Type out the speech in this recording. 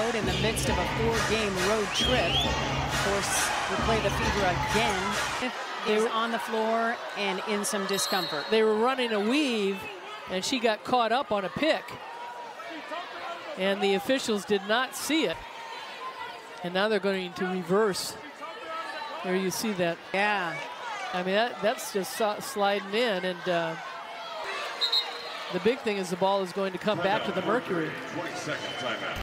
In the midst of a four-game road trip. Of course, we play the Fever again. They were on the floor and in some discomfort. They were running a weave, and she got caught up on a pick. And the officials did not see it. And now they're going to reverse. There you see that. Yeah. I mean, that's just sliding in. And the big thing is the ball is going to come back to the Mercury. 20-second timeout.